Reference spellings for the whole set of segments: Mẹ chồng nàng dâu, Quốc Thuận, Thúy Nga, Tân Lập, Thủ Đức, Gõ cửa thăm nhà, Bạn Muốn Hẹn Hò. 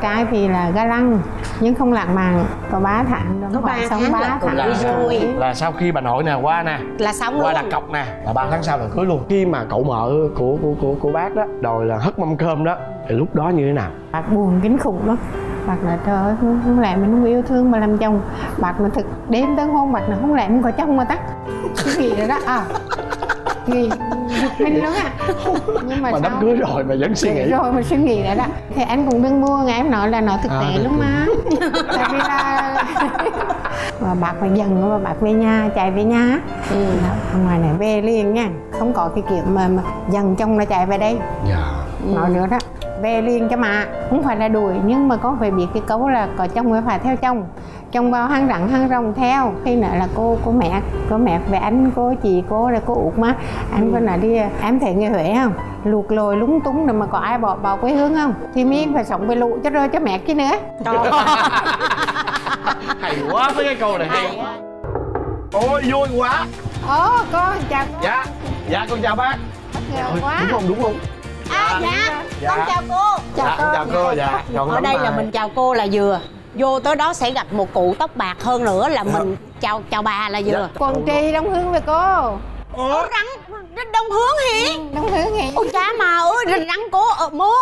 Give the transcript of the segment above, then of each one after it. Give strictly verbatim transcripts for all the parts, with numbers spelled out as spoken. Cái thì là ga lăng nhưng không lãng mạn, có ba tháng rồi, bạn sống ba tháng là, rồi là sau khi bà nội nè qua nè là xong qua luôn. Đặt cọc nè là ba tháng sau là cưới luôn. Khi mà cậu mợ của của của, của bác đó đòi là hất mâm cơm đó thì lúc đó như thế nào? Bác buồn kinh khủng lắm. Bác là trời ơi, không lẽ mình không yêu thương mà làm chồng. Bác mà thực đêm tới hôn bác là không lẽ mình có chồng mà tắt cái gì rồi đó. À nghĩ mình lắm à, nhưng mà, mà đám cưới rồi mà vẫn suy nghĩ rồi mà suy nghĩ lại đó. Thì anh cũng đừng mua, ngày em nói là nó thực tế à, lắm mà tại vì là mà bạc phải dần mà bạc về nhà, chạy về nhà. Ừ. Đó, ngoài này về liền nha, không có cái kiểu mà, mà dần trong là chạy về đây. Dạ. Nói nữa đó, về liền cho mà không phải là đuổi, nhưng mà có phải biết cái cấu là có chồng mới phải theo chồng, chồng vào hang rắn hang rồng theo. Khi nữa là cô cô mẹ cô mẹ về anh cô chị cô là cô út má anh. Ừ. Có nói đi em thấy người Huế không, luộc lồi lúng túng rồi mà có ai bỏ bỏ quê hương không thì miếng phải sống với lụ cho rơi cho mẹ chứ nữa. Hay quá, với cái câu này hay quá. Ôi vui quá. Ồ con chào cô. Dạ dạ con chào bác. Bất ngờ dạ, quá đúng không đúng không? À dạ, dạ con chào cô. Chào dạ, cô, chào cô dạ. Chọn ở đây là mình chào cô là vừa, vô tới đó sẽ gặp một cụ tóc bạc hơn nữa là mình chào chào bà là vừa. Dạ. Quần tri đông hướng về cô. Ủa rắn đông hướng hiện. Đông hướng hiện. Ôi cha mà ơi rắn cô ở mô.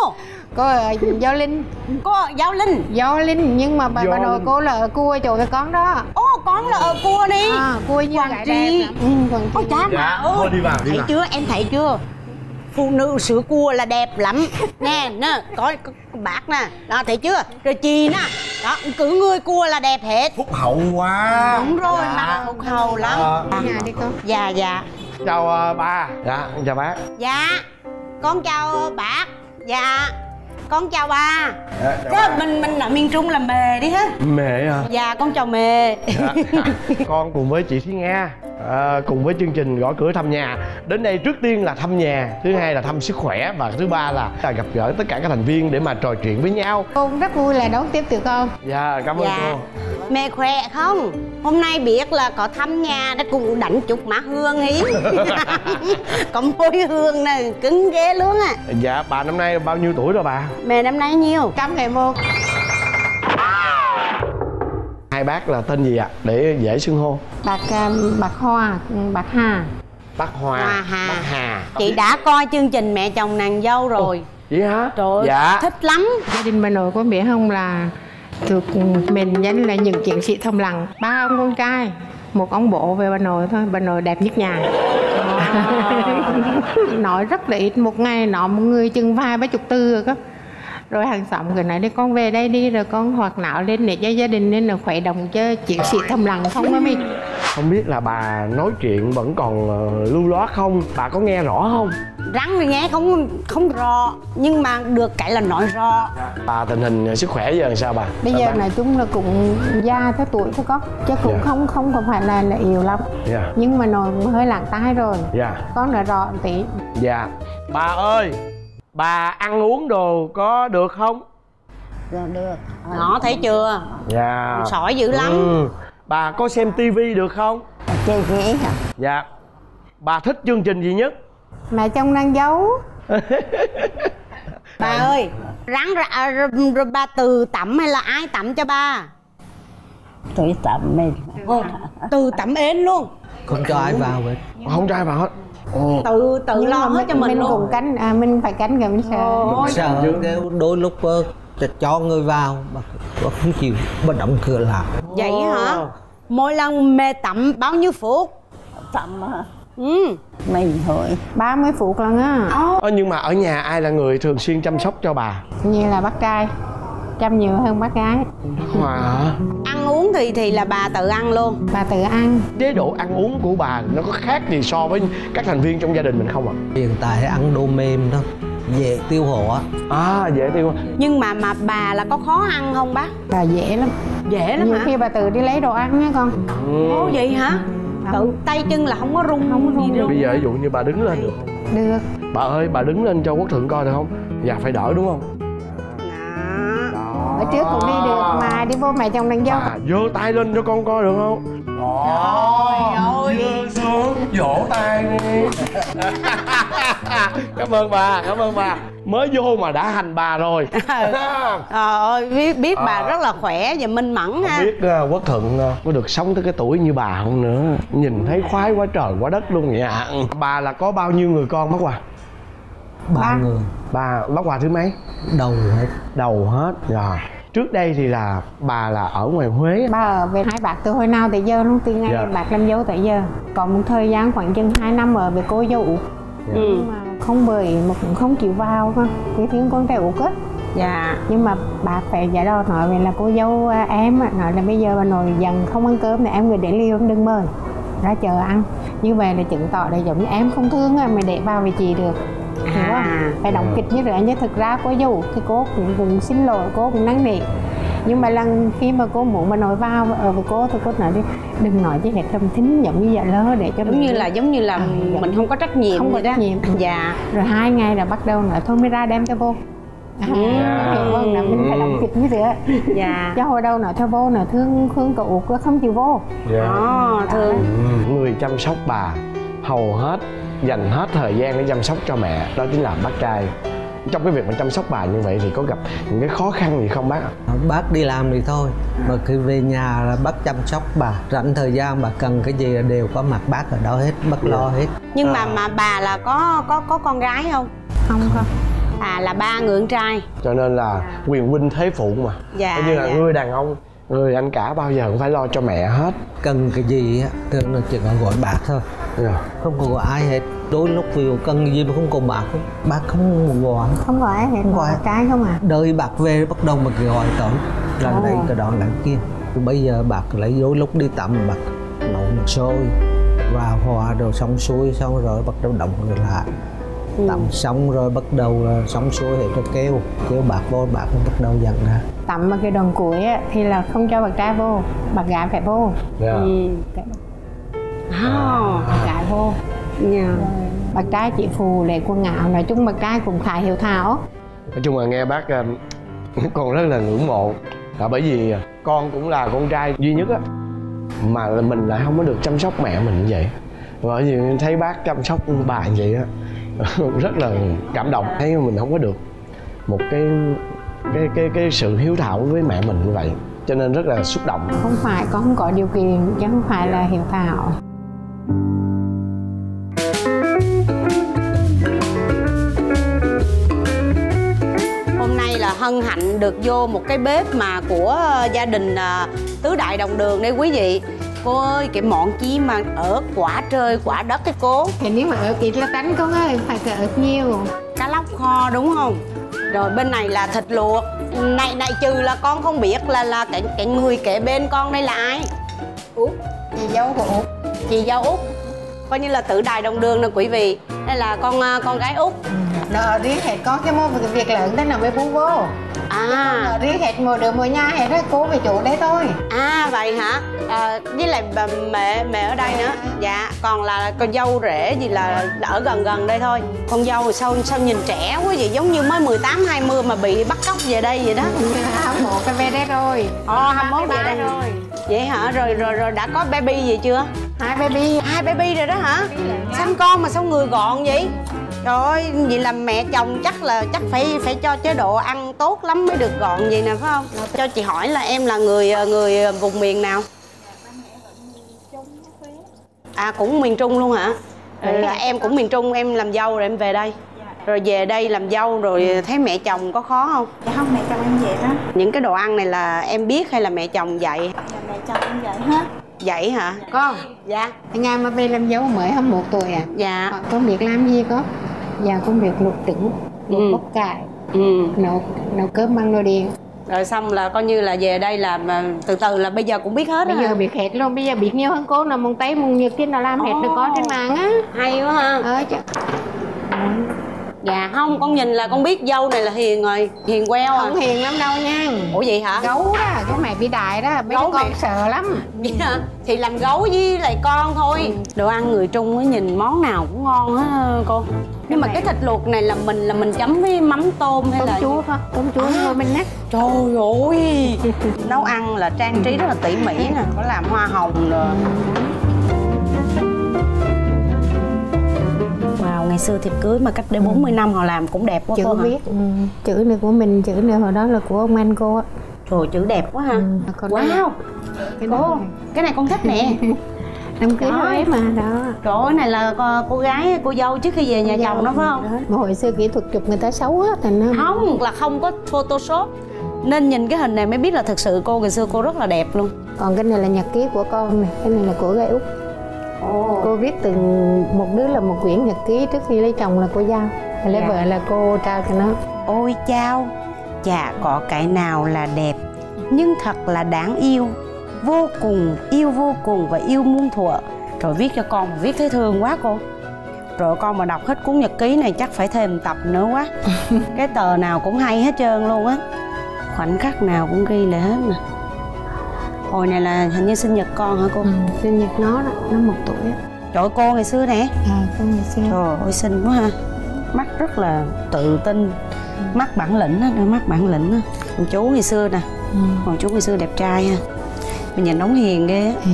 Cô ở Giao Linh. Cô ở Giao Linh. Giao Linh nhưng mà bà Giao... bà nội cô là ở Cua chỗ cái con đó. Ô con là ở Cua đi. À, Cua như vậy đẹp. Ừ, quần tri. Ôi cha dạ, mà ơi. Thôi đi vào đi. Thấy chưa, em thấy chưa? Phụ nữ sữa cua là đẹp lắm nè, nè có, có bạc nè đó thấy chưa, rồi chì nè đó, cứ người cua là đẹp hết. Phúc hậu quá. Đúng rồi dạ. Mà phúc hậu lắm. Ờ. À, nhà đi con. Dạ dạ chào uh, bà. Dạ chào bác. Dạ con chào bác. Dạ con chào bà. Dạ, chào bà. mình mình ở miền Trung là mề đi hết. Mề hả? Dạ con chào mề. Dạ. Con cùng với chị Thúy Nga à, cùng với chương trình Gõ Cửa Thăm Nhà đến đây, trước tiên là thăm nhà, thứ hai là thăm sức khỏe và thứ ba là, là gặp gỡ tất cả các thành viên để mà trò chuyện với nhau. Con rất vui là đón tiếp tụi con. Dạ cảm ơn. Dạ. Cô mẹ khỏe không? Hôm nay biết là có thăm nhà đã cùng đánh chục má hương ý. Có môi hương này cứng ghê luôn á. À. Dạ bà năm nay bao nhiêu tuổi rồi bà? Mẹ năm nay nhiêu? một trăm lẻ một. Hai bác là tên gì ạ? À? Để dễ xưng hô. Bác bác Hoa, bác Hà. Bác Hoa, Hoa Hà. Bác Hà. Chị đã coi chương trình Mẹ Chồng Nàng Dâu rồi. Vậy hả? Trời ơi, dạ. Thích lắm. Gia đình bà nội có biết không là thực mình danh là những chiến sĩ thầm lặng, ba ông con trai, một ông bố về bà nội thôi, bà nội đẹp nhất nhà. Nói rất là ít, một ngày nọ một người chừng vài ba chục từ rồi. Rồi hàng xóm người này đi con về đây đi rồi con hoạt não lên để cho gia đình nên là khỏe đồng chứ chiến sĩ thầm lặng không á mình. Không biết là bà nói chuyện vẫn còn lưu loát không? Bà có nghe rõ không? Rắn thì nghe không không rõ nhưng mà được cái là nói rõ. Bà tình hình sức khỏe giờ làm sao bà? Bây giờ nói chung là cũng già theo tuổi thôi con chứ cũng yeah. không không còn phải là, là yếu lắm. Yeah. Nhưng mà nồi cũng hơi lạng tai rồi. Dạ. Yeah. Con nói rõ một tí. Dạ. Yeah. Bà ơi, bà ăn uống đồ có được không? Được, được. Nó thấy chưa? Dạ. Yeah. Sỏi dữ lắm. Ừ. Bà có xem tivi được không? Tivi hả? Dạ. Bà thích chương trình gì nhất? Mẹ Chồng Nàng Dâu. Bà ơi, rắn ra, ra, ra ba từ tẩm hay là ai tẩm cho ba? Tự tẩm mình. Từ tẩm ến luôn. Con trai vào vậy? Không trai vào hết. Ồ. Tự tự nhưng lo hết mình, cho mình, mình luôn. Cùng cánh, à, mình phải cánh rồi mình sợ. Mình sợ đôi lúc cho người vào mà không chịu, bất động cửa làm. Vậy hả? Mỗi lần mẹ tẩm bao nhiêu phút? Tẩm hả? Ừ. Mình thôi ba mươi phút lần á. Ờ, nhưng mà ở nhà ai là người thường xuyên chăm sóc cho bà? Như là bác trai chăm nhiều hơn bác gái. Hòa hả? Ăn uống thì thì là bà tự ăn luôn? Bà tự ăn. Chế độ ăn uống của bà nó có khác gì so với các thành viên trong gia đình mình không ạ? À? Hiện tại ăn đồ mềm đó, dễ tiêu hóa. À dễ tiêu hóa. Nhưng mà mà bà là có khó ăn không bác? Bà dễ lắm. Dễ lắm hả? Khi bà tự đi lấy đồ ăn nha con. Ừ. Ủa vậy hả? Tự tay chân là không có rung không có rung. Rồi. Bây giờ ví dụ như bà đứng lên được không? Được. Bà ơi, bà đứng lên cho Quốc Thuận coi được không? Dạ phải đỡ đúng không? Đó. Ở trước cũng đi được mà đi vô Mẹ Chồng Nàng Dâu. À, giơ tay lên cho con coi được không? Đó. Giơ xuống vỗ tay đi. Cảm ơn bà, cảm ơn bà. mới vô mà đã hành bà rồi. Ờ, biết biết bà à, rất là khỏe và minh mẫn ha. Biết uh, Quốc Thuận uh, có được sống tới cái tuổi như bà không nữa, nhìn thấy khoái quá trời quá đất luôn vậy ạ. Bà là có bao nhiêu người con bác Hòa? Ba người. Bà bác Hòa thứ mấy? Đầu hết. Đầu hết rồi. Trước đây thì là bà là ở ngoài Huế. Bà ở về hai bạc từ hồi nào tại giờ luôn, từ ngay dạ. bạc làm dâu tại giờ. Còn một thời gian khoảng chừng hai năm ở về cô dâu Úc. Dạ. Nhưng mà không bởi mà cũng không chịu vào cái tiếng con trai Úc á. Dạ. Nhưng mà bà phải giải đo nói về là cô dâu em, nói là bây giờ bà nội dần không ăn cơm này em người để liêu đừng mời, ra chờ ăn. Như vậy là chứng tỏ là giống như em không thương mà để bà về chị được. À, phải động kịch như vậy, nhưng thực ra cô dâu thì cô cũng, cũng xin lỗi, cô cũng năn nỉ. Nhưng mà lần khi mà cô muốn mà nói vào ở với cô thì cô nói đi đừng nói với hết tâm thính giống như vậy lơ để cho giống như đi. Là giống như là à, mình không có trách nhiệm, không có trách nhiệm. Dạ. Rồi hai ngày là bắt đầu nói thôi mới ra đem cho vô. Dạ. Vâng là mình phải động kịch như thế. Dạ. Cho hồi đâu nói thôi vô nói thương thương cậu Út không chịu vô. Dạ. Đó, thương. Ừ, người chăm sóc bà hầu hết dành hết thời gian để chăm sóc cho mẹ, đó chính là bác trai. Trong cái việc mà chăm sóc bà như vậy thì có gặp những cái khó khăn gì không bác ạ? Bác đi làm thì thôi, mà khi về nhà là bác chăm sóc bà, rảnh thời gian bà cần cái gì đều có mặt bác ở đó hết, bác lo hết. Nhưng à. mà mà bà là có có có con gái không? Không không. À là ba người con trai. Cho nên là à. quyền huynh thế phụ mà. Dạ. Như là dạ. người đàn ông, người anh cả bao giờ cũng phải lo cho mẹ hết. Cần cái gì á, thường là chỉ cần gọi bác thôi. Yeah. Không có gọi ai hết. Đôi lúc vì cần gì mà không còn bác không? Bác không gọi. Không gọi ai hết, không gọi cái không à. Đời bác về bắt đầu mà cứ gọi tổng. Lần này cái đoạn lần kia. Bây giờ bác lấy dối lúc đi tắm bác nấu nước sôi và hòa rồi xong xuôi xong rồi bắt đầu động người lại. Ừ. Tắm xong rồi bắt đầu xong xuôi thì cho kêu kêu bạc vô, bạc bắt đầu dần ra. Tắm mà cái đòn cuối á, thì là không cho bạc trai vô, bạc gái phải vô. Yeah. Ừ. Oh, bạc gái vô. Yeah. Bạc trai chị phù để quần áo, nói chung bạc trai cũng khá hiểu thảo. Nói chung là nghe bác con rất là ngưỡng mộ, là bởi vì con cũng là con trai duy nhất á, mà mình lại không có được chăm sóc mẹ mình như vậy. Bởi vì thấy bác chăm sóc bà như vậy á, rất là cảm động. Thấy mình không có được một cái cái cái cái sự hiếu thảo với mẹ mình như vậy, cho nên rất là xúc động. Không phải con không có điều kiện, chứ không phải là hiếu thảo. Hôm nay là hân hạnh được vô một cái bếp mà của gia đình tứ đại đồng đường đây quý vị. Cô ơi, cái món chi mà ớt quả trời quả đất cái cô? Thì nếu mà ớt ít là tránh con ơi, phải cỡ ớt nhiều. Cá lóc kho đúng không? Rồi bên này là thịt luộc. Này này trừ là con không biết là là cái cái người kế bên con đây là ai? Út, chị dâu của Út. Chị dâu Út. Coi như là tử đài đồng đường nè quý vị. Đây là con con gái Út. Đó riết hết có cái mô việc lớn thế nào mới bú vô. À riết hết mùa đường mùa nhà hết đó, cô về chỗ đấy thôi. À vậy hả? À, với lại bà, mẹ mẹ ở đây nữa. Dạ, còn là con dâu rể gì là ở gần gần đây thôi. Con dâu sao sao nhìn trẻ quá vậy, giống như mới mười tám hai mươi mà bị bắt cóc về đây vậy đó. Một cái bé đấy rồi. Ờ hai mốt về đây rồi. Vậy hả? Rồi rồi rồi đã có baby gì chưa? Hai baby. Hai baby rồi đó hả? Sanh con mà sao người gọn vậy? Trời ơi, vậy là mẹ chồng chắc là chắc phải phải cho chế độ ăn tốt lắm mới được gọn vậy nè phải không? Cho chị hỏi là em là người người vùng miền nào? À cũng miền Trung luôn hả? Rồi là em cũng miền Trung, em làm dâu rồi em về đây. Rồi về đây làm dâu rồi thấy mẹ chồng có khó không? Dạ không, mẹ chồng em vậy đó. Những cái đồ ăn này là em biết hay là mẹ chồng dạy? Dạ mẹ chồng em dạy hết. Vậy hả con? Dạ. Ngày mà về làm dâu mới hơn một tuổi à? Dạ. Con biết làm gì có? Dạ con biết luộc trứng, luộc ừ. bắp cải, ừ. nấu nấu cơm bằng nồi điện. Rồi xong là coi như là về đây là từ từ là bây giờ cũng biết hết. Bây giờ hả? Biết hết luôn, bây giờ biết nhiều hơn cô là mùng tây mùng nhật kia nào làm hết được có trên mạng á. Hay quá ha. Ờ chứ. Dạ không, con nhìn là con biết dâu này là hiền rồi, hiền queo à. Không hiền lắm đâu nha. Ủa vậy hả? Gấu đó, cái mẹ bị đại đó, mấy gấu con mẹ... sợ lắm. Vậy hả? Thì làm gấu với lại con thôi. Ừ. Đồ ăn người Trung á, nhìn món nào cũng ngon á cô. Nhưng mà cái thịt luộc này là mình là mình chấm với mắm tôm hay tôm là chua thôi, tôm chua thôi à. Mình nát. Trời ơi. Nấu ăn là trang trí rất là tỉ mỉ nè, có làm hoa hồng rồi. Wow. nào ngày xưa thiệp cưới mà cách đây ừ. bốn mươi năm họ làm cũng đẹp quá. Chữ viết ừ. chữ này của mình, chữ này hồi đó là của ông anh cô á. Trời, chữ đẹp quá ha. Ừ. Wow, cái, cô, cái này con thích nè. Đám cưới thôi mà đó. Trời ơi, này là cô, cô gái, cô dâu trước khi về nhà dâu, chồng đó phải không? Đó. Mà hồi xưa kỹ thuật chụp người ta xấu á thành nó không là không có Photoshop. Nên nhìn cái hình này mới biết là thật sự cô ngày xưa cô rất là đẹp luôn. Còn cái này là nhật ký của con nè, cái này là của gái út. Oh. Cô viết từng một đứa là một quyển nhật ký trước khi lấy chồng là cô giao, lấy dạ. vợ là cô trao cho nó. Ôi chao, chả có cái nào là đẹp, nhưng thật là đáng yêu, vô cùng yêu vô cùng và yêu muôn thuở. Rồi viết cho con mà viết thấy thương quá cô. Rồi con mà đọc hết cuốn nhật ký này chắc phải thêm tập nữa quá. Cái tờ nào cũng hay hết trơn luôn á. Khoảnh khắc nào cũng ghi lại hết nè. Hồi này là hình như sinh nhật con hả cô? Ừ, sinh nhật nó đó, nó một tuổi. Trời ơi, cô ngày xưa nè. À, cô ngày xưa. Trời ơi, xinh quá ha. Mắt rất là tự tin. Ừ. Mắt bản lĩnh á, mắt bản lĩnh á. Còn chú ngày xưa nè. Ừ. Còn chú ngày xưa đẹp trai ha. Mình nhìn đóng hiền ghê á. Ừ.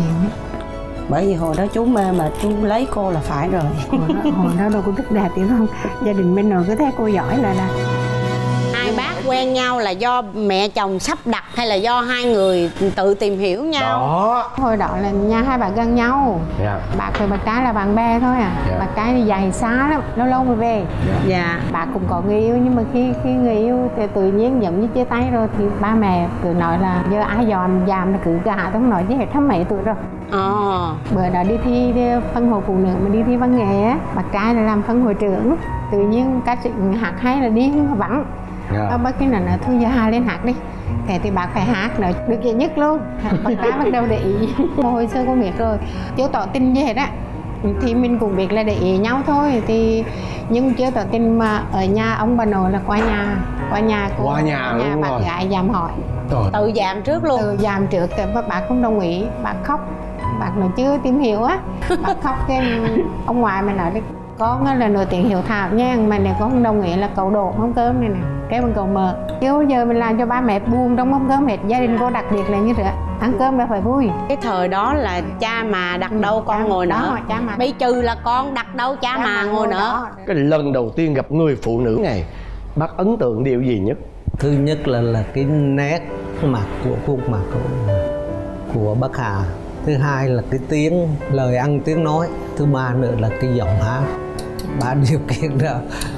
Bởi vì hồi đó chú mê mà chú lấy cô là phải rồi. Hồi đó, hồi đó đâu có biết đạt hiểu không? Gia đình bên nào cứ thấy cô giỏi là là bác quen nhau là do mẹ chồng sắp đặt hay là do hai người tự tìm hiểu nhau? Đó. Hồi đó là nhà hai bà gần nhau. Yeah. Bà với bà Trái là bạn bè thôi à. Yeah. Bà Trái thì dài xá lắm, lâu lâu mới về. Dạ. Yeah. Yeah. Bà cũng có người yêu nhưng mà khi khi người yêu thì tự nhiên giống như chia tay rồi thì ba mẹ cứ nói là giờ ai dòm dàm là cứ gạ không nói chứ hết thăm mẹ tụi rồi. Ờ. Oh. Bữa đó đi thi đi phân hội phụ nữ mà đi thi văn nghệ á, bà Trái là làm phân hội trưởng. Tự nhiên các chị hát hay là đi vắng. Yeah. Ờ, bác cái này là thôi giờ hai lên hát đi. Thế thì bác phải hát là được dễ nhất luôn. Bác Trái bắt đầu để ý. Hồi xưa con biết rồi, chưa tỏ tình gì hết á. Thì mình cũng biết là để ý nhau thôi thì. Nhưng chưa tỏ tình mà ở nhà ông bà nội là qua nhà. Qua nhà của qua nhà, nhà bác rồi. Gái dạm hỏi. Trời. Tự dạm trước luôn. Tự dạm trước thì bác không đồng ý. Bác khóc. Bác nó chưa tìm hiểu á. Bác khóc cái ông ngoại mình nói đi. Con là nổi tiếng hiểu thảo nha, mà này con không đồng nghĩa là cậu đổ mâm cơm này nè, cái bằng cậu mờ. Chứ bây giờ mình làm cho ba mẹ buồn trong mâm cơm hết, gia đình cô đặc biệt là như thế. Ăn cơm là phải vui. Cái thời đó là cha mà đặt đâu con ngồi nữa. Bây trừ là con đặt đâu cha mà ngồi nữa. Cái lần đầu tiên gặp người phụ nữ này, bác ấn tượng điều gì nhất? Thứ nhất là là cái nét mặt của khuôn mặt của, của bác Hà. Thứ hai là cái tiếng, lời ăn tiếng nói. Thứ ba nữa là cái giọng hát. Ba điều kiện đó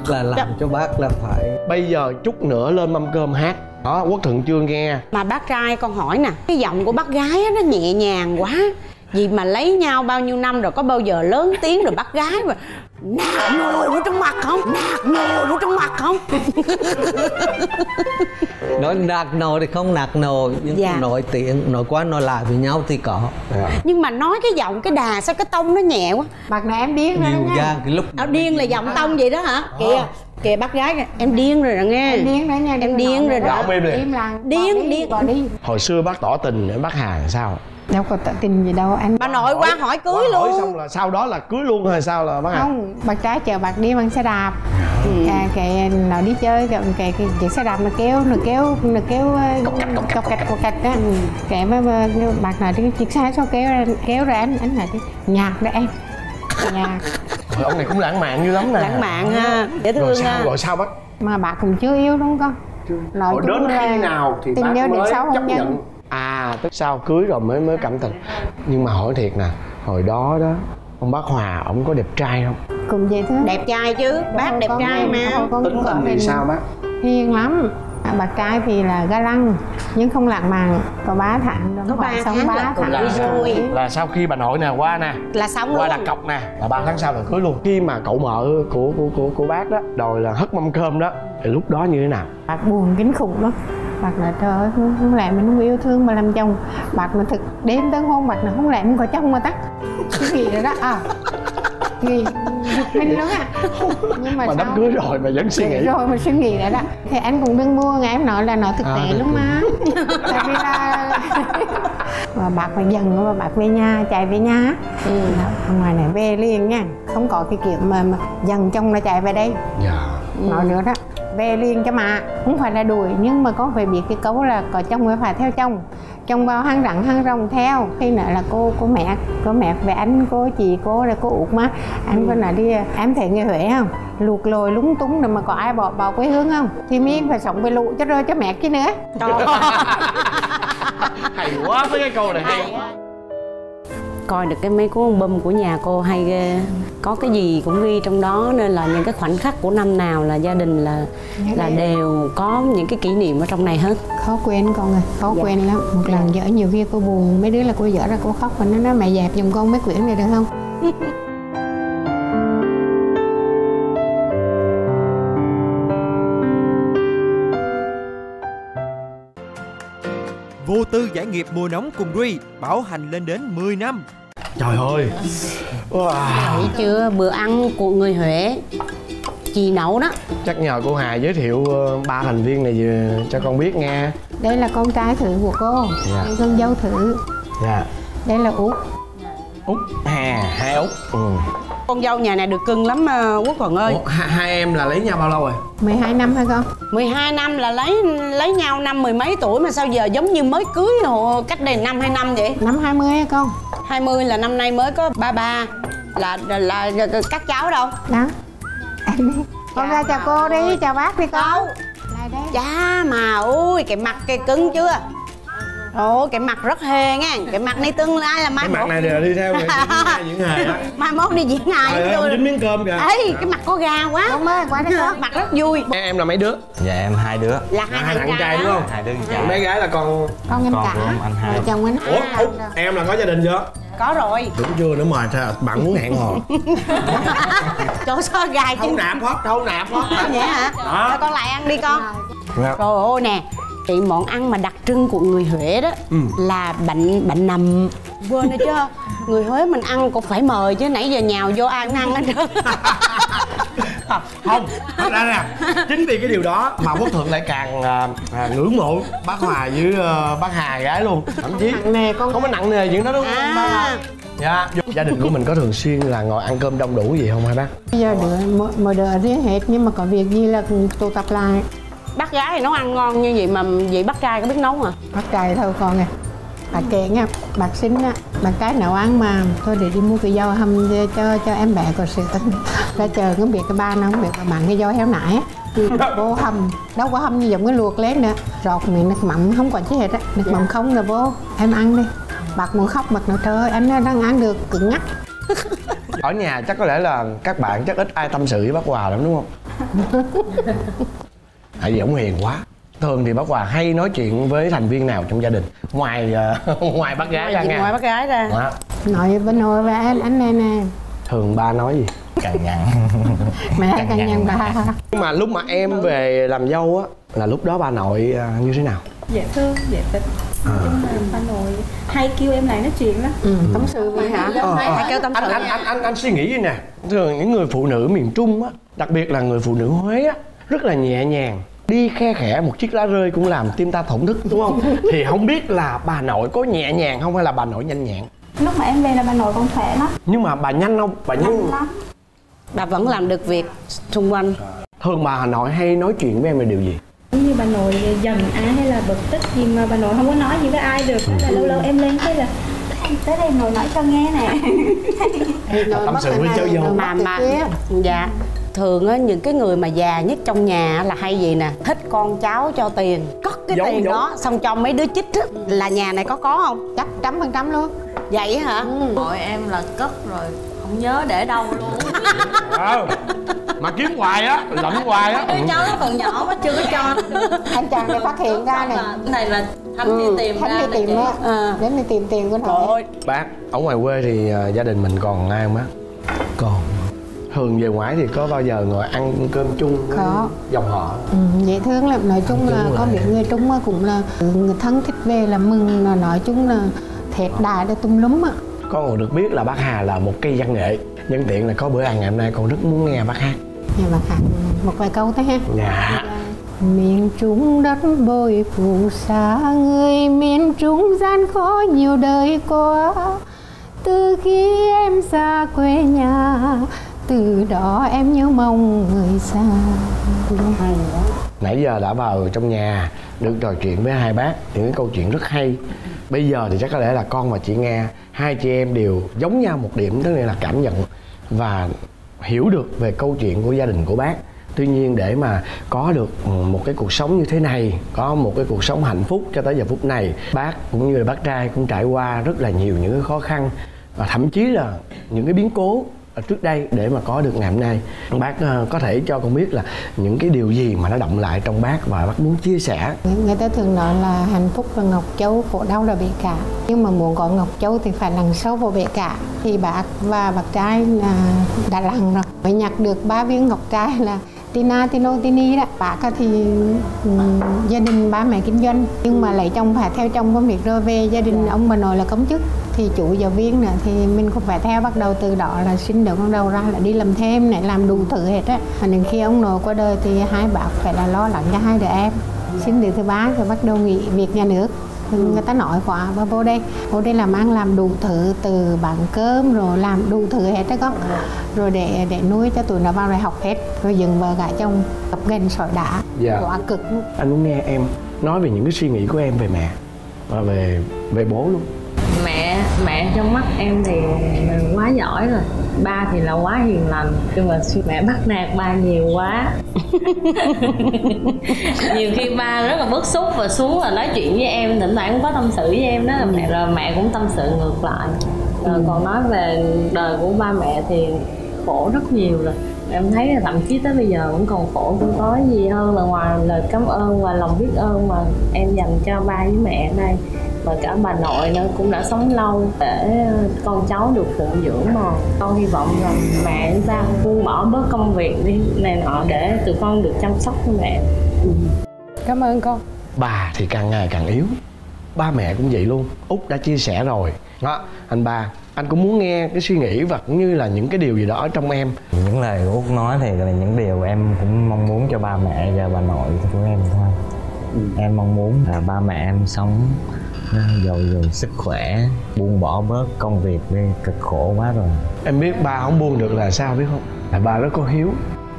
là làm cho bác là phải. Bây giờ chút nữa lên mâm cơm hát. Đó, Quốc Thuận chưa nghe. Mà bác Trai con hỏi nè, cái giọng của bác gái á, nó nhẹ nhàng quá. Vì mà lấy nhau bao nhiêu năm rồi có bao giờ lớn tiếng rồi bác gái mà nạt nô vô trong mặt không? Nạt nô vô trong mặt không? Nói nạt nô thì không nạt nô. Nhưng dạ. Nội tiện, nội quá nội lại với nhau thì có dạ. Nhưng mà nói cái giọng, cái đà sao cái tông nó nhẹ quá. Bạc này em điên rồi đó nha. Lúc à, điên là giọng tông vậy đó hả? Kìa à. Kìa bác gái kìa. Em điên rồi đó nghe. Em điên rồi nha. Em điên rồi đó. Điên, điên. Hồi xưa bác tỏ tình với bác Hà sao? Đâu có tình gì đâu anh. Bà nội qua hỏi cưới luôn. Hỏi xong là sau đó là cưới luôn hay sao là bác? Không, bác Trái chờ bác đi bằng xe đạp. Ừ. À, cái nó đi chơi cái cái cái xe đạp nó kéo nó kéo nó kéo cọc cạch cọc cạch á. Cái mà bác nói cái chiếc xe sao kéo kéo ra anh anh nói đi nhạc đó em. Nhạc. Rồi ông này cũng lãng mạn dữ lắm nè. Lãng mạn ha. Dễ thương ha. Rồi sao rồi sao bác? Mà bác cũng chưa yêu đúng không con? Hồi đến khi nào thì bác mới chấp nhận? À, tức sau cưới rồi mới mới cảm tình. Nhưng mà hỏi thiệt nè, hồi đó đó, ông bác Hòa, ổng có đẹp trai không? Cũng vậy thôi. Đẹp trai chứ, bác đẹp trai mà. Tính tình thì sao bác? Hiền lắm. Bác Trai thì là ga lăng, nhưng không lãng mạn. Có ba tháng, có ba tháng là cưới. Là sau khi bà nội nè, qua nè. Là xong luôn. Qua đặt cọc nè, là ba tháng sau là cưới luôn. Khi mà cậu mợ của của của bác đó, đòi là hất mâm cơm đó, thì lúc đó như thế nào? Bác buồn kinh khủng lắm. Bác là trời ơi, không lẽ mình không yêu thương mà làm chồng. Bác mà thực đêm tới hôn bác là không lẽ mình có chồng mà tắt. Cái gì rồi đó, à gì mình nói à. Nhưng mà, mà đám cưới rồi mà vẫn suy nghĩ. Rồi mà suy nghĩ lại đó. Thì anh cũng đừng mua, ngày em nói là nói thực à, tế lắm mà. Tại vì là và bác mà dần mà bác về nhà, chạy về nhà. Ừ. Đó, ngoài này về liền nha. Không có cái kiểu mà, mà dần trong là chạy về đây. Dạ. Nói nữa đó. về riêng cho mà không phải là đuổi, nhưng mà con phải biết cái câu là có chồng mới phải theo chồng, chồng vào hang rắn hang rồng theo. Khi nữa là cô cô mẹ cô mẹ về anh cô chị cô là cô út má anh có nói đi em thấy người Huế không luộc lồi lúng túng rồi mà có ai bỏ bỏ quê hương không thì miên phải sống với lụ cho rồi cho mẹ kia nữa. Hay quá, với cái câu này hay, hay quá. Coi được cái mấy cuốn album của nhà cô hay ghê, có cái gì cũng ghi trong đó, nên là những cái khoảnh khắc của năm nào là gia đình là là đều có những cái kỷ niệm ở trong này hết. Khó quên con ơi, khó dạ. quên lắm. Một lần dở nhiều khi cô buồn mấy đứa là cô dở ra cô khóc và nó nói mẹ dẹp giùm con mấy quyển này được không? Vô tư giải nghiệp mùa nóng cùng Duy bảo hành lên đến mười năm. Trời ơi. Wow. Thấy chưa, bữa ăn của người Huế chị nấu đó. Chắc nhờ cô Hà giới thiệu ba thành viên này cho con biết nghe. Đây là con trai thử của cô. Dạ. Đây con dâu thử. Dạ. Đây là Út. Út Hà, hai Út. Ừ. Con dâu nhà này được cưng lắm Quốc Thuận ơi. Ủa, hai em là lấy nhau bao lâu rồi? mười hai năm hả con? mười hai năm là lấy lấy nhau năm mười mấy tuổi mà sao giờ giống như mới cưới hồi cách đây năm hai năm vậy? Năm hai mươi hả con? hai mươi là năm nay mới có ba ba là, là, là, là các cháu đâu? Đó. Con ra chào cô đi, chào bác đi con. Chà mà ui, cái mặt cái cứng chưa? Ồ, cái mặt rất hề nghe, cái mặt này tương lai là mai mốt. Cái mặt này là đi theo diễn hài. Mai mốt đi diễn hài. Trời ơi, miếng cơm kìa. Ê, cái mặt cô gà quá. Không ơi, quá đó. Mặt rất vui. Em là mấy đứa? Dạ em hai đứa. Là hai thằng trai đúng không? Hai đứa trai. Mấy gái là con con em cả. Anh hai. Chồng anh hai. Ủa, em là có gia đình chưa? Có rồi. Đúng chưa nữa mà bạn muốn hẹn hò. Chỗ sao gài chứ. Không nạp hết, không nạp hết. Vậy hả? Thôi con lại ăn đi con. Trời ơi nè. Cái món ăn mà đặc trưng của người Huế đó ừ. là bánh bánh nằm. Quên nữa chưa? Người Huế mình ăn cũng phải mời chứ, nãy giờ nhào vô ai cũng ăn hết trơn. Không, thật ra nè, chính vì cái điều đó mà Quốc Thuận lại càng uh, ngưỡng mộ bác Hòa với uh, bác Hà gái luôn. Thậm chí nặng nề con, không có nặng nề chuyện đó đúng không bác Hòa? Dạ. Gia đình của mình có thường xuyên là ngồi ăn cơm đông đủ gì không hả bác? Bây giờ đứa, mọi đứa riêng hết, nhưng mà có việc gì là tụ tập lại. Bác gái thì nấu ăn ngon như vậy mà vậy bác trai có biết nấu hả? Bác trai thôi con nè. Bà kệ nha, bác xinh á, bác cái nấu ăn mà thôi để đi mua cái dâu hầm cho cho em bé của sự tính. Ra chờ cái việc cái ba nó không biết mà bạn cái dâu heo nải á. Vô hầm, đâu có hầm như giống cái luộc lên nữa. Rọt miệng nước mắm không còn chứ hết á, nước mắm không là vô. Em ăn đi. Bác muốn khóc mặt nó trời ơi, em đang ăn được cứng ngắt. Ở nhà chắc có lẽ là các bạn chắc ít ai tâm sự với bác Hòa lắm đúng không? Tại vì ổng hiền quá. Thường thì bác Hòa hay nói chuyện với thành viên nào trong gia đình ngoài uh, ngoài bác gái ra nghe? Ngoài bác gái ra. Đó. Nói với nội và anh này nè. Thường ba nói gì? Cằn nhằn. Mẹ cằn, cằn nhằn ba. Nhưng mà lúc mà em về làm dâu á là lúc đó bà nội uh, như thế nào? Dễ thương, dễ tính. À. Bà nội hay kêu em lại nói chuyện lắm. Ừ. Tâm sự vậy hả? Ờ, hay, ờ. hay kêu tâm sự. Anh anh, anh anh anh suy nghĩ vậy nè. Thường những người phụ nữ miền Trung á, đặc biệt là người phụ nữ Huế á, rất là nhẹ nhàng, đi khe khẽ một chiếc lá rơi cũng làm tim ta thổn thức đúng không? Thì không biết là bà nội có nhẹ nhàng không hay là bà nội nhanh nhẹn? Lúc mà em về là bà nội còn khỏe lắm. Nhưng mà bà nhanh không? Bà nhanh, nhanh lắm. Bà vẫn làm được việc xung quanh. Thường bà nội hay nói chuyện với em về điều gì? Giống như bà nội giận ai hay là bực tức gì mà bà nội không có nói gì với ai được. Thế là lâu lâu em lên thấy là tới đây ngồi nói cho nghe nè. Tâm sự với cháu dâu. Mà mà dạ. Thường á, những cái người mà già nhất trong nhà là hay gì nè, thích con cháu cho tiền, cất cái giống, tiền giống. Đó xong cho mấy đứa chích á, là nhà này có có không? Chắc trăm phần trăm luôn. Vậy hả? Ừ. Bọn em là cất rồi, không nhớ để đâu luôn. Ờ, mà kiếm hoài á, lẫn hoài á. Đứa cháu nó còn nhỏ quá chưa có cho. Anh chàng này phát hiện ra này. Cái này là Thanh ừ. đi tìm Thanh ra đi tìm á, à. Đến đi tìm tiền của nội. Bác, ở ngoài quê thì gia đình mình còn ai không á? Còn. Thường về ngoại thì có bao giờ ngồi ăn cơm chung có. Dòng họ ừ, dễ thương lắm. Nói chung là có những người Trung cũng là người thân thích về là mừng, là nói chung là thiệt đại để tung lúm á. Con còn được biết là bác Hà là một cây văn nghệ. Nhân tiện là có bữa ăn ngày hôm nay con rất muốn nghe bác hát. Nghe bác hát một vài câu thế ha. Dạ. Miền Trung đất bồi phù sa, người miền Trung gian khó nhiều đời quá. Từ khi em xa quê nhà, Từ đó em nhớ mong người xa. Nãy giờ đã vào trong nhà được trò chuyện với hai bác, những cái câu chuyện rất hay. Bây giờ thì chắc có lẽ là con và chị Nga, hai chị em đều giống nhau một điểm, tức là cảm nhận và hiểu được về câu chuyện của gia đình của bác. Tuy nhiên để mà có được một cái cuộc sống như thế này, có một cái cuộc sống hạnh phúc cho tới giờ phút này, bác cũng như là bác trai cũng trải qua rất là nhiều những cái khó khăn và thậm chí là những cái biến cố ở trước đây để mà có được ngày hôm nay. Bác có thể cho con biết là những cái điều gì mà nó động lại trong bác và bác muốn chia sẻ? Người ta thường nói là hạnh phúc là ngọc châu, khổ đau là bể cả. Nhưng mà muốn có ngọc châu thì phải lặn sâu vào bể cả. Thì bác và bác trai là đã lặn rồi, mới nhặt được ba viên ngọc trai là Tina, Tino, Tini đó. Bác thì um, gia đình ba mẹ kinh doanh, nhưng mà lại chồng phải theo chồng công việc rồi về. Gia đình ông bà nội là công chức, thì chủ giáo viên nữa, thì mình cũng phải theo. Bắt đầu từ đó là sinh được con đầu ra là đi làm thêm này, làm đủ thử hết á. Và đến khi ông nội qua đời thì hai bác phải là lo lắng cho hai đứa em. Sinh được thứ ba rồi bắt đầu nghỉ việc nhà nước. Người ta nói quá bà vô đây, vô đây làm ăn làm đủ thứ, từ bán cơm rồi làm đủ thứ hết đó con. Rồi để để nuôi cho tụi nó vào đại học hết, rồi dựng vợ gả chồng, tập ghen sỏi đá, dạ. Quá cực. Anh muốn nghe em nói về những cái suy nghĩ của em về mẹ và về về bố luôn. Mẹ mẹ trong mắt em thì quá giỏi rồi, ba thì là quá hiền lành, nhưng mà mẹ bắt nạt ba nhiều quá. Nhiều khi ba rất là bức xúc và xuống và nói chuyện với em, thỉnh thoảng cũng có tâm sự với em đó. Mẹ rồi mẹ cũng tâm sự ngược lại. Rồi còn nói về đời của ba mẹ thì khổ rất nhiều rồi. Em thấy là thậm chí tới bây giờ cũng còn khổ, cũng có gì hơn là ngoài lời cảm ơn và lòng biết ơn mà em dành cho ba với mẹ đây. Và cả bà nội nữa cũng đã sống lâu để con cháu được phụng dưỡng mà. Con hy vọng rằng mẹ chúng ta buông bỏ bớt công việc đi này nọ để tụi con được chăm sóc cho mẹ. Ừ. Cảm ơn con. Bà thì càng ngày càng yếu, ba mẹ cũng vậy luôn. Út đã chia sẻ rồi đó. Anh ba, anh cũng muốn nghe cái suy nghĩ và cũng như là những cái điều gì đó ở trong em. Những lời của Út nói thì là những điều em cũng mong muốn cho ba mẹ và bà nội của em thôi. Ừ. Em mong muốn là ba mẹ em sống dồi dào sức khỏe, buông bỏ bớt công việc đi, cực khổ quá rồi. Em biết ba không buông được là sao biết không? Là ba rất có hiếu.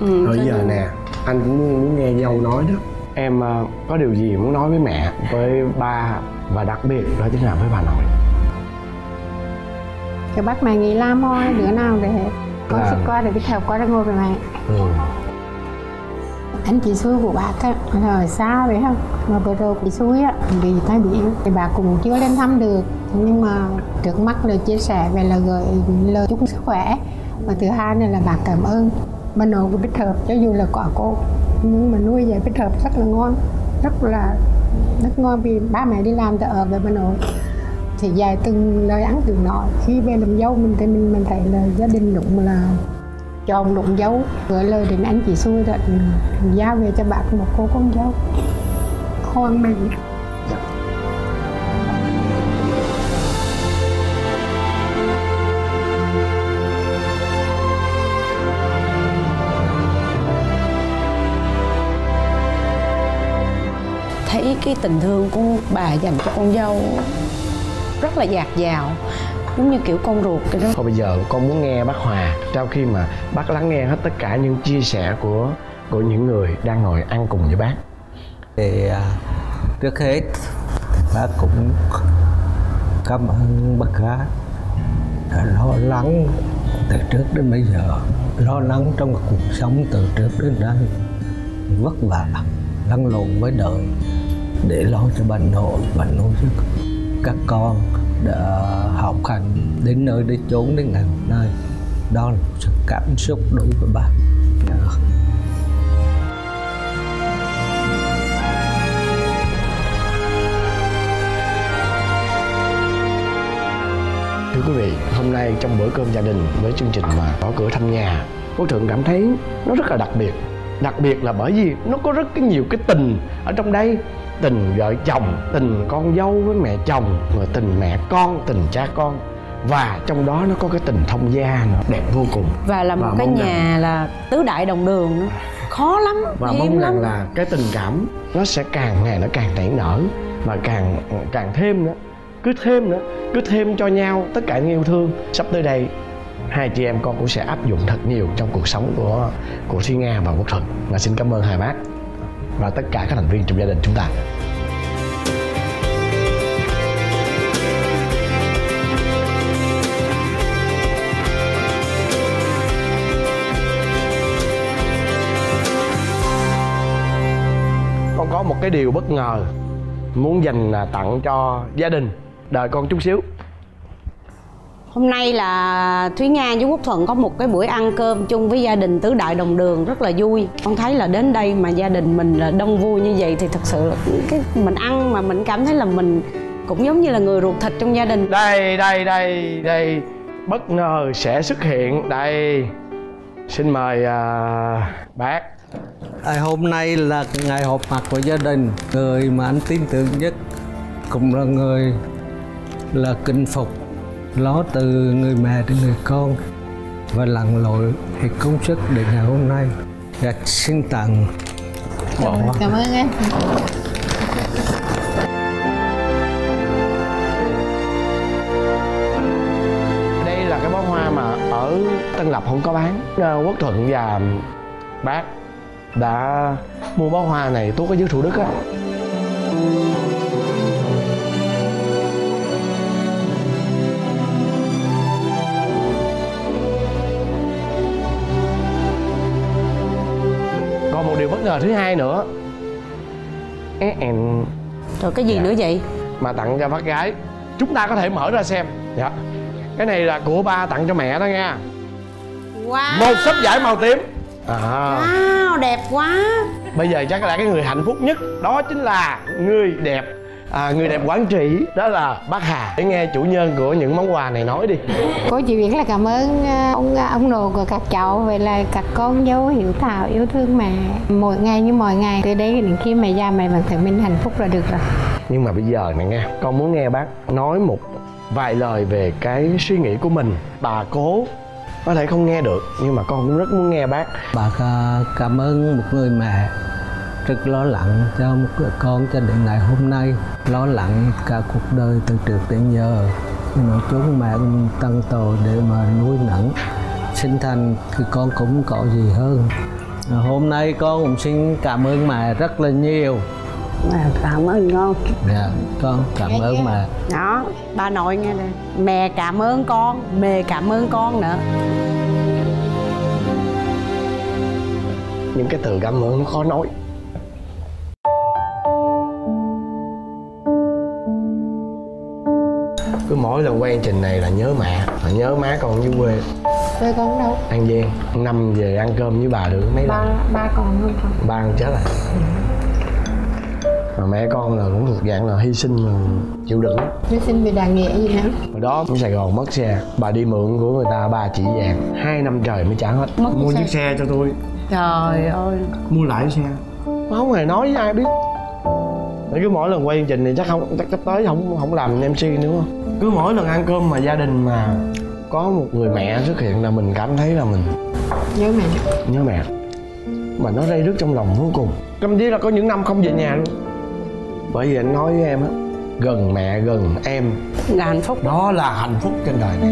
Ừ, rồi giờ nè, anh cũng muốn nghe dâu nói đó. Em có điều gì muốn nói với mẹ, với ba và đặc biệt đó chính là với bà nội? Cho bác mày nghỉ làm thôi, đứa nào để con à. Sức qua để biết học qua ra ngồi với mẹ. Ừ. Anh chị xui của bác á, rồi sao vậy không? Mà vừa rồi bị xui á, bị tai biến thì bà cũng chưa lên thăm được. Nhưng mà trước mắt là chia sẻ về là gửi lời chúc sức khỏe. Và thứ hai này là bà cảm ơn bà nội của Bích Hợp, cho dù là quả cô nhưng mà nuôi về Bích Hợp rất là ngon, rất là rất ngon vì ba mẹ đi làm thì ở với bà nội. Thì dài từng lời ăn từng nọ, khi về làm dâu mình thì mình mình thấy là gia đình đúng là chồng đụng dấu. Gửi lời đến anh chị xui rồi giao về cho bạn một cô con dâu khôn mình. Thấy cái tình thương của bà dành cho con dâu rất là dạt dào, giống như kiểu con ruột cái đó. Còn bây giờ con muốn nghe bác Hòa, sau khi mà bác lắng nghe hết tất cả những chia sẻ của của những người đang ngồi ăn cùng với bác. Thì trước hết bác cũng cảm ơn bác Hòa đã lo lắng từ trước đến bây giờ, lo lắng trong cuộc sống từ trước đến nay, vất vả lăn lộn với đời để lo cho bà nội và nuôi các con đã học hành đến nơi đến chốn đến ngày hôm nay. Đó là sự cảm xúc đối với bà. Thưa quý vị, hôm nay trong bữa cơm gia đình với chương trình mà Gõ Cửa Thăm Nhà, Quốc Thuận cảm thấy nó rất là đặc biệt. Đặc biệt là bởi vì nó có rất cái nhiều cái tình ở trong đây. Tình vợ chồng, tình con dâu với mẹ chồng, rồi tình mẹ con, tình cha con. Và trong đó nó có cái tình thông gia nữa, đẹp vô cùng. Và là một và cái nhà rằng... là tứ đại đồng đường nữa. Khó lắm, và mong rằng là cái tình cảm nó sẽ càng ngày nó càng nảy nở. Và càng càng thêm nữa, cứ thêm nữa, cứ thêm cho nhau tất cả những yêu thương. Sắp tới đây hai chị em con cũng sẽ áp dụng thật nhiều trong cuộc sống của của Thúy Nga và Quốc Thuận. Và xin cảm ơn hai bác và tất cả các thành viên trong gia đình chúng ta. Con có một cái điều bất ngờ muốn dành tặng cho gia đình đời con chút xíu. Hôm nay là Thúy Nga với Quốc Thuận có một cái buổi ăn cơm chung với gia đình tứ đại đồng đường rất là vui. Con thấy là đến đây mà gia đình mình là đông vui như vậy thì thật sự là cái mình ăn mà mình cảm thấy là mình cũng giống như là người ruột thịt trong gia đình. Đây, đây, đây, đây, bất ngờ sẽ xuất hiện đây. Xin mời uh, bác. À, hôm nay là ngày họp mặt của gia đình. Người mà anh tin tưởng nhất cũng là người là kính phục, lo từ người mẹ đến người con và lặn lội thì công sức để ngày hôm nay gạch xin tặng. Cảm, cảm ơn em. Đây là cái bó hoa mà ở Tân Lập không có bán. Quốc Thuận và bác đã mua bó hoa này Tú có dưới Thủ Đức á. Còn một điều bất ngờ thứ hai nữa. Em rồi cái gì dạ. nữa vậy? Mà tặng cho bác gái. Chúng ta có thể mở ra xem. Dạ. Cái này là của ba tặng cho mẹ đó nha. Wow. Một sấp vải màu tím. À. Wow, đẹp quá. Bây giờ chắc là cái người hạnh phúc nhất đó chính là người đẹp à, người đẹp Quảng Trị, đó là bác Hà. Để nghe chủ nhân của những món quà này nói đi. Cô chị Việt là cảm ơn ông ông nội của các cháu, vậy là các con dâu hiếu thảo yêu thương mẹ mỗi ngày như mọi ngày. Từ đấy đến khi mẹ già mẹ vẫn thấy mình hạnh phúc là được rồi. Nhưng mà bây giờ này nghe, con muốn nghe bác nói một vài lời về cái suy nghĩ của mình. Bà cố có thể không nghe được nhưng mà con cũng rất muốn nghe bác. Bà cảm ơn một người mẹ rất lo lắng cho một đứa con cho đến ngày hôm nay, lo lắng cả cuộc đời từ trước đến giờ. Nhưng mà chúng mẹ cũng tăng tổ để mà nuôi nấng sinh thành thì con cũng có gì hơn. Hôm nay con cũng xin cảm ơn mẹ rất là nhiều. Mẹ cảm ơn con. Dạ, con cảm mẹ ơn mẹ. Đó, bà nội nghe nè. Mẹ cảm ơn con, mẹ cảm ơn con nữa. Những cái từ cảm ơn nó khó nói. Cứ mỗi lần quay trình này là nhớ mẹ, là nhớ má con dưới quê. Quê con đâu? An Giang. Năm về ăn cơm với bà được mấy ba, lần. Ba còn không con? Ba con chết rồi. Ừ. Mà mẹ con là cũng thuộc dạng là hy sinh mà chịu đựng. Hy sinh vì đại nghĩa gì hả? Hồi đó ở Sài Gòn mất xe, bà đi mượn của người ta ba chỉ vàng, hai năm trời mới trả hết. Mất mua xe. Chiếc xe cho tôi. Trời ơi. Mua lại xe. Mà không hề nói với ai biết. Để cứ mỗi lần quay chương trình thì chắc không chắc sắp tới không không làm em xê nữa. Cứ mỗi lần ăn cơm mà gia đình mà có một người mẹ xuất hiện là mình cảm thấy là mình nhớ mẹ. Nhớ mẹ. Mà nó rây rứt trong lòng vô cùng. Thậm chí là có những năm không về nhà luôn. Bởi vì anh nói với em á, gần mẹ gần em là hạnh phúc. Đó là hạnh phúc trên đời này.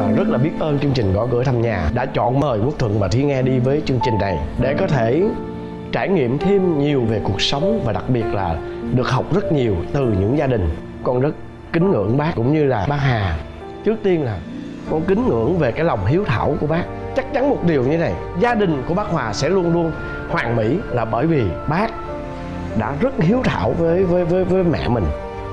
À, rất là biết ơn chương trình Gõ Cửa Thăm Nhà đã chọn mời Quốc Thuận và Thúy Nga đi với chương trình này để có thể trải nghiệm thêm nhiều về cuộc sống và đặc biệt là được học rất nhiều từ những gia đình. Con rất kính ngưỡng bác cũng như là bác Hà. Trước tiên là con kính ngưỡng về cái lòng hiếu thảo của bác. Chắc chắn một điều như này, gia đình của bác Hòa sẽ luôn luôn hoàn mỹ là bởi vì bác đã rất hiếu thảo với với với, với mẹ mình.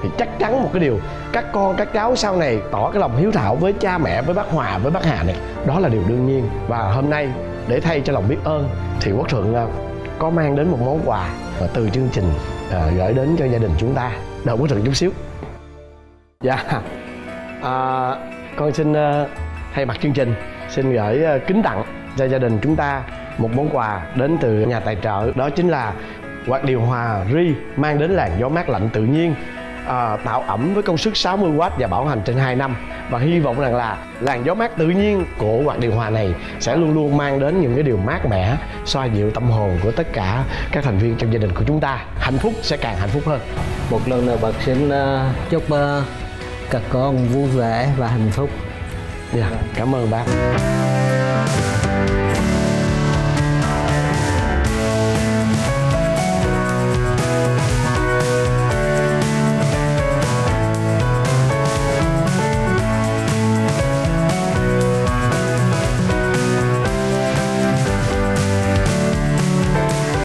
Thì chắc chắn một cái điều, các con các cháu sau này tỏ cái lòng hiếu thảo với cha mẹ, với bác Hòa, với bác Hà này, đó là điều đương nhiên. Và hôm nay để thay cho lòng biết ơn thì Quốc Thuận có mang đến một món quà từ chương trình gửi đến cho gia đình chúng ta. Đợi Quốc Thuận chút xíu. Dạ, yeah. à, con xin thay mặt chương trình xin gửi kính tặng cho gia đình chúng ta một món quà đến từ nhà tài trợ, đó chính là quạt điều hòa Ri mang đến làn gió mát lạnh tự nhiên à, tạo ẩm với công suất sáu mươi oát và bảo hành trên hai năm. Và hy vọng rằng là làn gió mát tự nhiên của quạt điều hòa này sẽ luôn luôn mang đến những cái điều mát mẻ, xoa dịu tâm hồn của tất cả các thành viên trong gia đình của chúng ta. Hạnh phúc sẽ càng hạnh phúc hơn. Một lần nữa bác xin chúc các con vui vẻ và hạnh phúc. Dạ, cảm ơn bác.